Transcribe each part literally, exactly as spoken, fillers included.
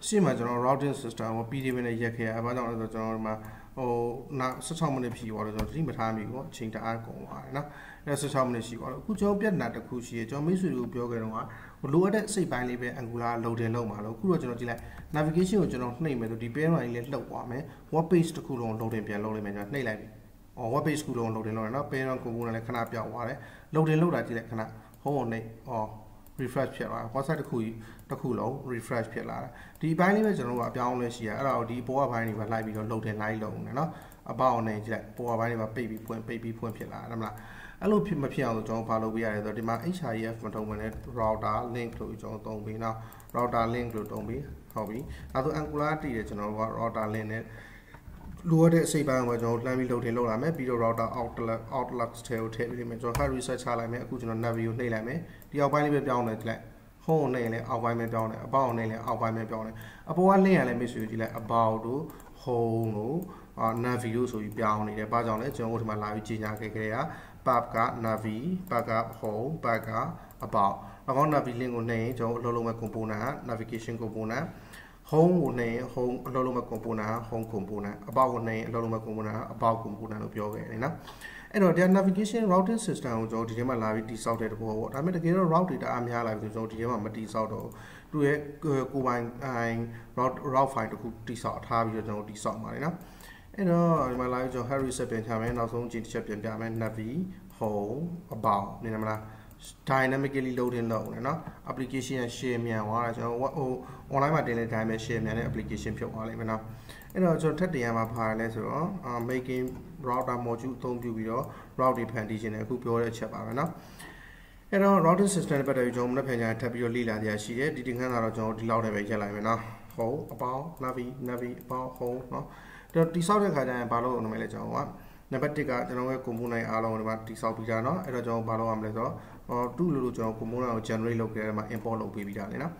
She might routing system or P D when I yak about the Jorma or not such how many people or dream at time you change the alcohol. That's how many she or could job yet not a cushy, John Missouri Biogan or lower that say by Libby and Gula load and Loma or Kurojanilla. Navigation or general name at the debate and let the woman what base to cool on loading beer loading at Naylabi or what base cool on loading or not pay on Kuguna and Canapia water, loading load at the Cana, whole or refresh pia la what's that cool the cool refresh pia la the binding is about downless year around the poor binding but like we don't load and lie long and about an age like poor binding but baby point baby point pia la I'm like a little bit my piano don't follow we are the demand H I F but when it router link to each other don't be now router link to don't be hobby other angularity is no router lane it lower that say by what don't let me load and load I may be your router outlet outlets tail tail image or her research I make good on never you nail I may the albany down it like whole nail it I'll buy me down it about nail it I'll buy me down it about one nail let me see you like about to whole or navy you so you down it about on it you know my life Gina Gagaya Babka Navi Baga Hole Baga about I want to be lingo name to Lolo Compona navigation Compona Hong ne hong loloma compona hong compona about ne loloma compona about compona no pure and now their navigation routing system which already my life is out at what I mean the gear routed I'm here like this already my teeth out or do a kuban and route route find to cook this out have you know this out my now and my life your Harry seven time and also change up and diamond navi home about you know dynamically loading low and application and share me and watch or online my daily time and share many application for all even now and also thirty am up high let's all making router module don't do video routing plantation and could be all a chip out enough and our routing system but I don't know if I tap your leader there she didn't have a job loud and make a live enough whole about navi navi about whole no the disorder and follow on the manager one number take out the number community alone about this out piano and a job follow on the or two little job communal generally located my import of baby down enough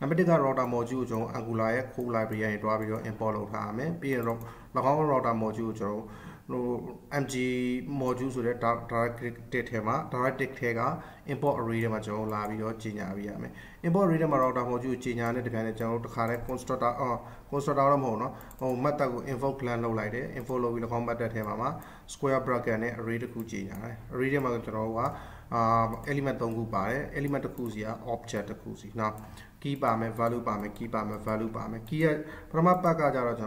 number take out router module zone angular cool library and drive your import of time being rock the whole router module zone no M G modules with a direct date hammer direct tagger import reader much all love your Gina V M import reader router module Gina and the manager to correct construct or construct out of mono or matago info clan low light and follow with a combat at hammer square bracket and reader Kujina reader Magatorowa element on Gubai element Kuzia object Kuzi now keep on a value by me keep on a value by me key from a package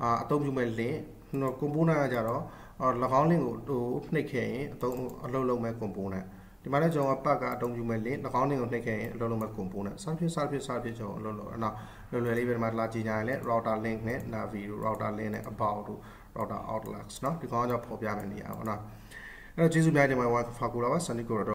I told you mainly no compuna jaro or la honing to Nikkei to Lolo my component. The manager of Paga don't you mainly the honing of Nikkei Lolo my component. Something service service or Lolo now Lolo even my large island router link net Navi router lane about router outlets not because of Popiamania or not. Jesus made my wife Fakura was Sanico.